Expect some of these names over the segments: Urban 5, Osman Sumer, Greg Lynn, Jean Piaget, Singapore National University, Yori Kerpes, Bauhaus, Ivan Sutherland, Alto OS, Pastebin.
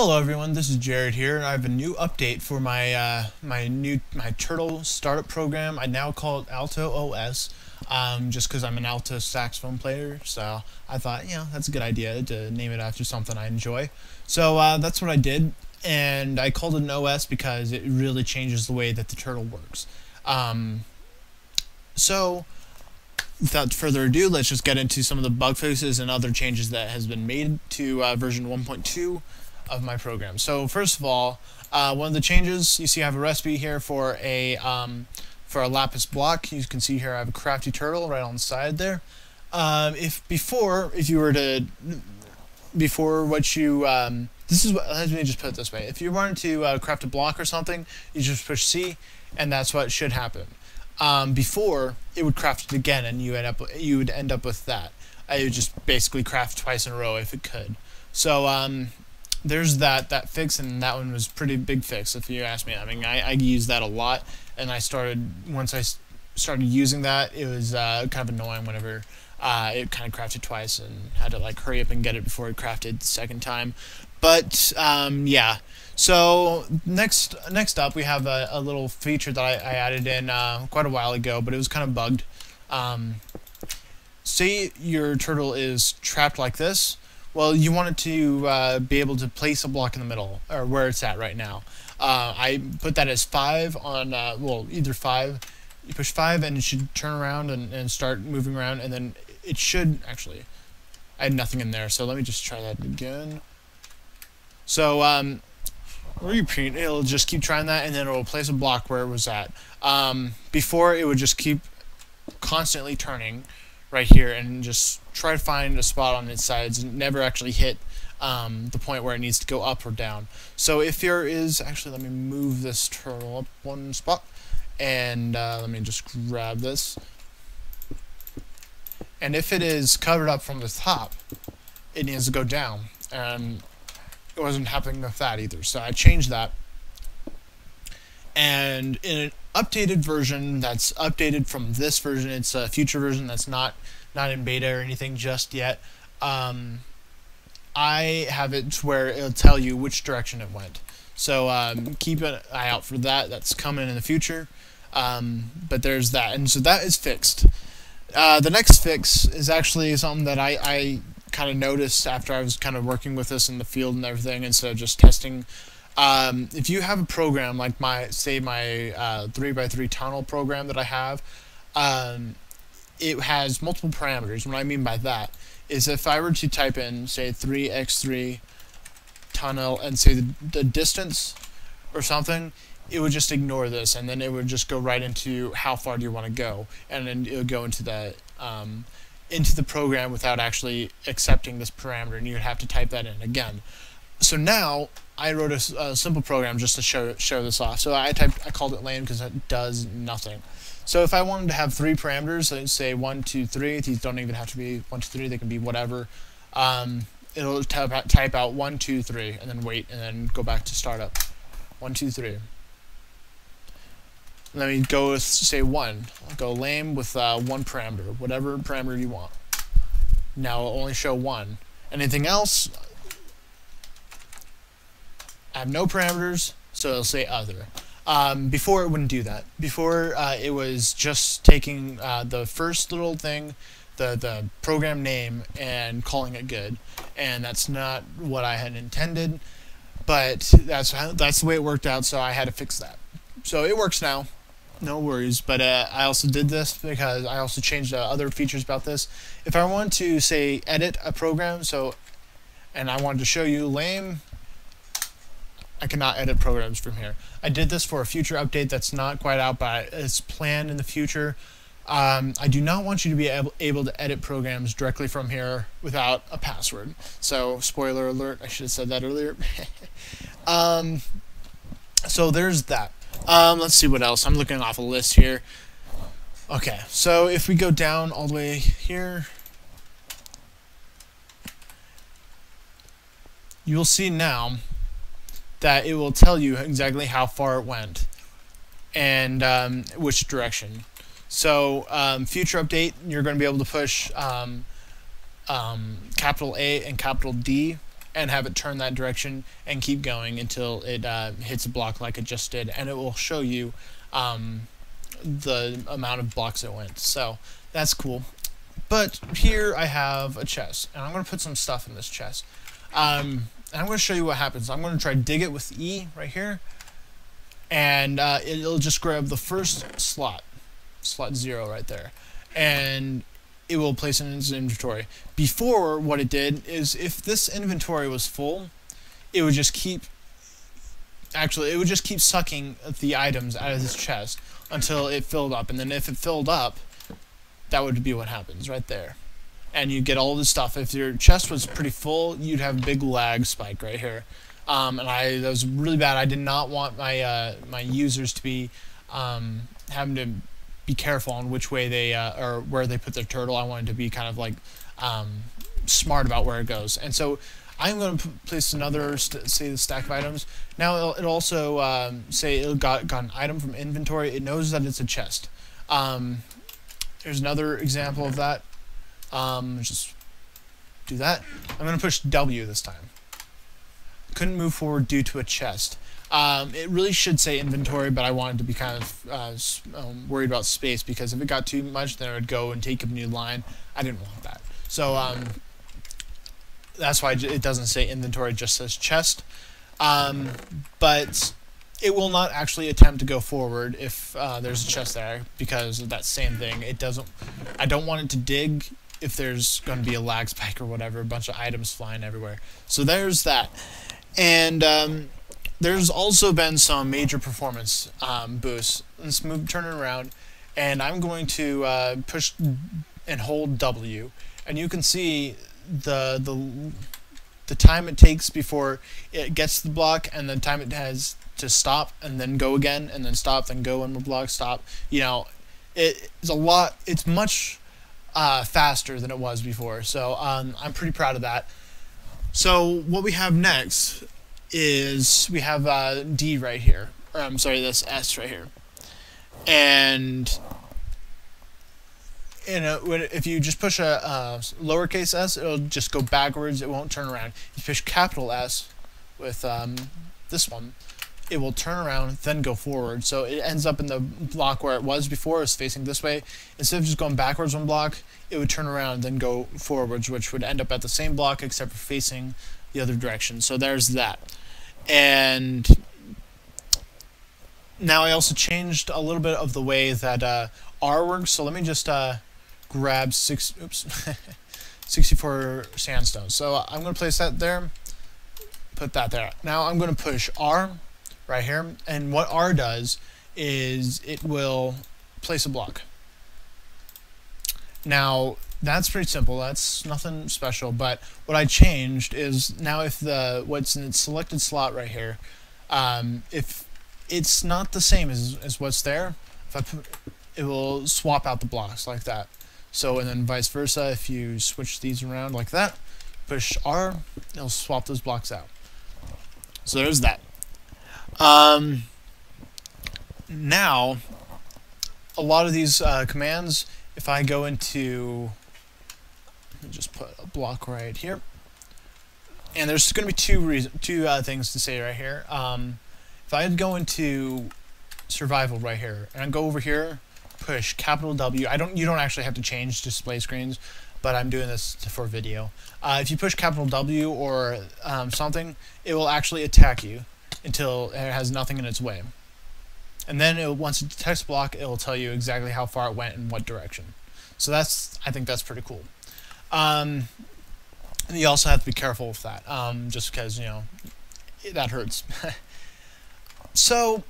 Hello everyone, this is Jared here, and I have a new update for my my turtle startup program. I now call it Alto OS, just because I'm an alto saxophone player. So I thought, you know, that's a good idea to name it after something I enjoy. So that's what I did, and I called it an OS because it really changes the way that the turtle works. So without further ado, let's just get into some of the bug fixes and other changes that has been made to version 1.2. of my program. So first of all, one of the changes, you see I have a recipe here for a lapis block. You can see here I have a crafty turtle right on the side there. Let me just put it this way. If you wanted to craft a block or something, you just push C, and that's what should happen. Before, it would craft it again, and you would end up with that. I would just basically craft twice in a row if it could. So there's that fix, and that one was pretty big fix if you ask me. I mean, I use that a lot, and once I started using that, it was kind of annoying whenever it kind of crafted twice and had to like hurry up and get it before it crafted the second time. But yeah, so next up we have a little feature that I added in quite a while ago, but it was kind of bugged. Say your turtle is trapped like this. Well, you wanted to be able to place a block in the middle, or where it's at right now. I put that as 5 on, well, either 5. You push 5 and it should turn around and start moving around, and then it should, actually, I had nothing in there, so let me just try that again. So, it'll just keep trying that, and then it'll place a block where it was at. Before, it would just keep constantly turning right here and just try to find a spot on its sides and never actually hit the point where it needs to go up or down. So if there is, actually let me move this turtle up one spot, and let me just grab this, and if it is covered up from the top, it needs to go down, and it wasn't happening with that either, so I changed that. And in an updated version that's updated from this version, it's a future version that's not in beta or anything just yet, I have it to where it'll tell you which direction it went. So keep an eye out for that. That's coming in the future. But there's that. And so that is fixed. The next fix is actually something that I kind of noticed after I was kind of working with this in the field and everything, and so just testing. If you have a program like my 3x3 tunnel program that I have, it has multiple parameters. What I mean by that is if I were to type in, say, 3x3 tunnel and say the distance or something, it would just ignore this, and then it would just go right into how far do you want to go, and then it would go into the program without actually accepting this parameter, and you would have to type that in again. So now I wrote a simple program just to show this off. So I called it lame because it does nothing. So if I wanted to have 3 parameters, let's say 1, 2, 3. These don't even have to be 1, 2, 3. They can be whatever. It'll type out 1, 2, 3, and then wait, and then go back to startup. 1, 2, 3. Let me go with, say, 1. I'll go lame with 1 parameter, whatever parameter you want. Now it'll only show 1. Anything else? I have no parameters, so it'll say other. Before, it wouldn't do that. Before, it was just taking the first little thing, the program name, and calling it good, and that's not what I had intended, but that's the way it worked out, so I had to fix that. So it works now, no worries, but I also did this because I also changed other features about this. If I want to, say, edit a program, so, and I wanted to show you lame, I cannot edit programs from here. I did this for a future update that's not quite out, but it's planned in the future. I do not want you to be able to edit programs directly from here without a password. So, spoiler alert, I should have said that earlier. So there's that. Let's see what else. I'm looking off a list here. Okay, so if we go down all the way here, you'll see now that it will tell you exactly how far it went and which direction. So future update, you're going to be able to push capital A and capital D and have it turn that direction and keep going until it hits a block like it just did, and it will show you the amount of blocks it went. So that's cool. But here I have a chest, and I'm going to put some stuff in this chest. And I'm going to show you what happens. I'm going to try dig it with E right here, and it'll just grab the first slot, slot 0 right there, and it will place it in its inventory. Before, what it did is if this inventory was full, it would just keep, actually, it would just keep sucking the items out of this chest until it filled up, and then if it filled up, that would be what happens right there. And you get all this stuff. If your chest was pretty full, you'd have a big lag spike right here. That was really bad. I did not want my my users to be having to be careful on which way they or where they put their turtle. I wanted to be kind of like smart about where it goes. And so I'm going to place another, say, the stack of items. Now it'll also say it got an item from inventory. It knows that it's a chest. Here's another example of that. Just do that. I'm going to push W this time. Couldn't move forward due to a chest. It really should say inventory, but I wanted to be kind of worried about space, because if it got too much, then it would go and take up a new line. I didn't want that. So that's why it doesn't say inventory, it just says chest. But it will not actually attempt to go forward if there's a chest there, because of that same thing. It doesn't. I don't want it to dig if there's going to be a lag spike or whatever, a bunch of items flying everywhere. So there's that. And there's also been some major performance boosts. Let's turn it around, and I'm going to push and hold W, and you can see the time it takes before it gets the block, and the time it has to stop and then go again, and then stop, then go one more block, stop. You know, it's a lot. It's much faster than it was before. So I'm pretty proud of that. So what we have next is we have D right here. Or I'm sorry, this S right here. And if you just push a lowercase s, it'll just go backwards. It won't turn around. If you push capital S with this one, it will turn around, then go forward. So it ends up in the block where it was before. It was facing this way. Instead of just going backwards one block, it would turn around, then go forwards, which would end up at the same block except for facing the other direction. So there's that. And now I also changed a little bit of the way that R works. So let me just grab 64 sandstone. So I'm going to place that there, put that there. Now I'm going to push R right here, and what R does is it will place a block. Now that's pretty simple, that's nothing special, but what I changed is now if what's in its selected slot right here, if it's not the same as what's there, if I put, it will swap out the blocks like that. So, and then vice versa, if you switch these around like that, push R, it'll swap those blocks out. So there's that. Now, a lot of these commands, if I go into, let me just put a block right here, and there's going to be two things to say right here. If I go into survival right here, and I go over here, push capital W, you don't actually have to change display screens, but I'm doing this for video. If you push capital W or something, it will actually attack you until it has nothing in its way, and then once it detects block, it will tell you exactly how far it went and what direction. So that's, I think that's pretty cool. You also have to be careful with that, just because, you know, that hurts. So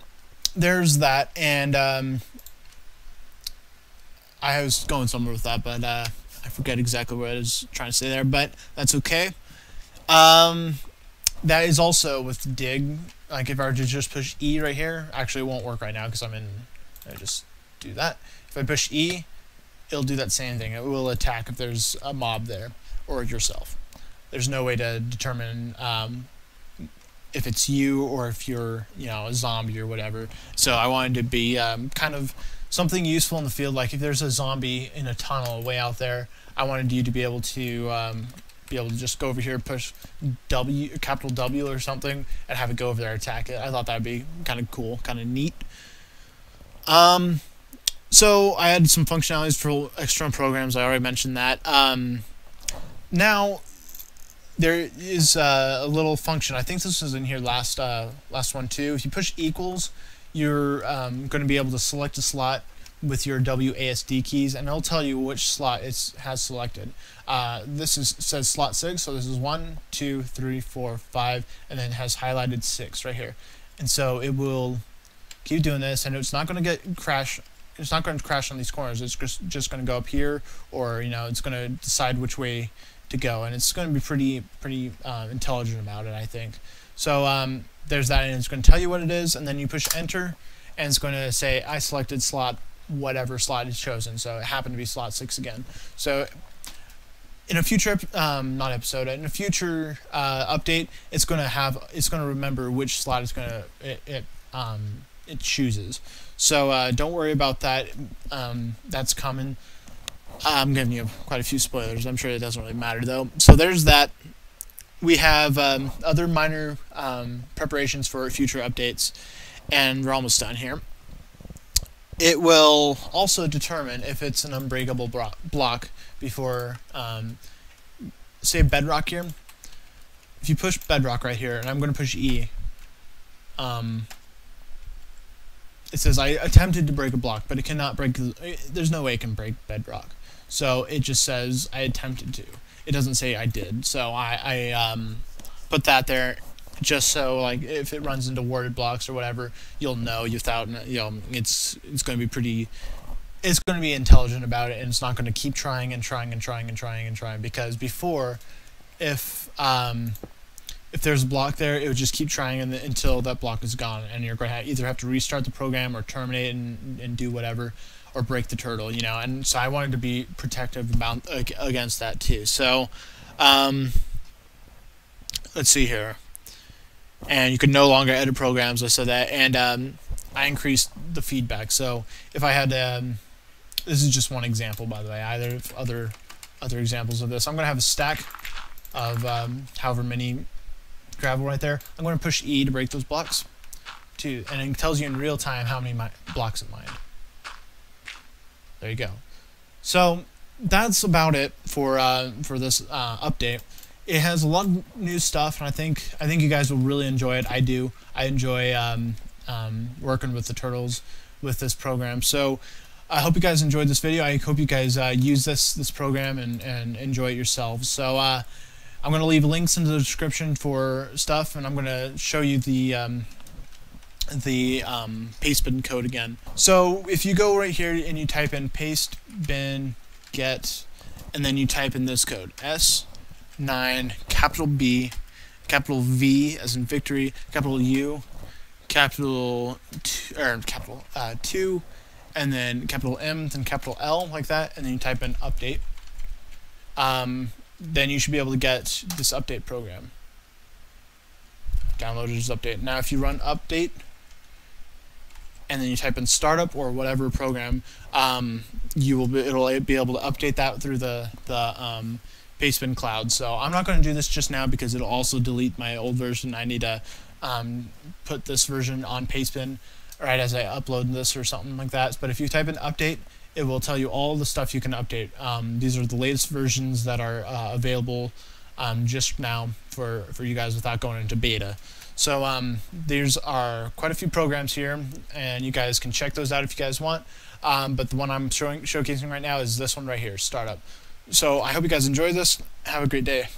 there's that, and I was going somewhere with that, but I forget exactly what I was trying to say there, but that's okay. That is also with dig. Like if I were to just push E right here, actually it won't work right now because I'm in, I just do that. If I push E, it'll do that same thing. It will attack if there's a mob there or yourself. There's no way to determine if it's you or if you're, you know, a zombie or whatever. So I wanted to be kind of something useful in the field. Like if there's a zombie in a tunnel way out there, I wanted you to be able to be able to just go over here, push W, capital W or something, and have it go over there, attack it. I thought that would be kind of cool, kind of neat. So I added some functionalities for external programs. I already mentioned that. Now there is a little function. I think this was in here last one too. If you push equals, you're going to be able to select a slot with your WASD keys, and it'll tell you which slot it has selected. This says slot 6, so this is 1, 2, 3, 4, 5, and then has highlighted 6 right here. And so it will keep doing this, and it's not going to crash. It's not going to crash on these corners. It's just going to go up here, or it's going to decide which way to go, and it's going to be pretty intelligent about it, I think. So there's that, and it's going to tell you what it is, and then you push enter, and it's going to say I selected slot whatever slot is chosen. So it happened to be slot 6 again. So in a future update, it's going to remember which slot it's going to it chooses. So don't worry about that. That's common. I'm giving you quite a few spoilers. I'm sure it doesn't really matter though. So there's that. We have other minor preparations for future updates, and we're almost done here. It will also determine if it's an unbreakable block before, say, bedrock here. If you push bedrock right here, and I'm going to push E, it says I attempted to break a block, but it cannot break. There's no way it can break bedrock. So it just says I attempted to. It doesn't say I did. So I put that there just so, like, if it runs into worded blocks or whatever, you'll know without, it's going to be pretty. It's going to be intelligent about it, and it's not going to keep trying and trying and trying and trying and trying, because before, if there's a block there, it would just keep trying until that block is gone, and you're going to either have to restart the program or terminate and do whatever, or break the turtle, and so I wanted to be protective against that too. So let's see here, and you could no longer edit programs. I said that, and I increased the feedback. So if I had this is just one example, by the way. Either of other examples of this, I'm going to have a stack of however many gravel right there. I'm going to push E to break those blocks too, and it tells you in real time how many blocks it mined. There you go. So that's about it for this update. It has a lot of new stuff, and I think you guys will really enjoy it. I do. I enjoy working with the turtles with this program. So I hope you guys enjoyed this video. I hope you guys use this program and enjoy it yourselves. So I'm going to leave links in the description for stuff, and I'm going to show you the Pastebin code again. So if you go right here and you type in Pastebin get, and then you type in this code, S9 capital B capital V as in victory, capital U, capital capital 2, and then capital M, then capital L, like that, and then you type in update, then you should be able to get this update program. Downloaded this update. Now if you run update and then you type in startup or whatever program, it'll be able to update that through the Pastebin cloud. So I'm not going to do this just now because it'll also delete my old version. I need to put this version on Pastebin right as I upload this or something like that. But if you type in update, it will tell you all the stuff you can update. These are the latest versions that are available just now for you guys without going into beta. So there's are quite a few programs here, and you guys can check those out if you guys want. But the one I'm showcasing right now is this one right here, Startup. So I hope you guys enjoy this. Have a great day.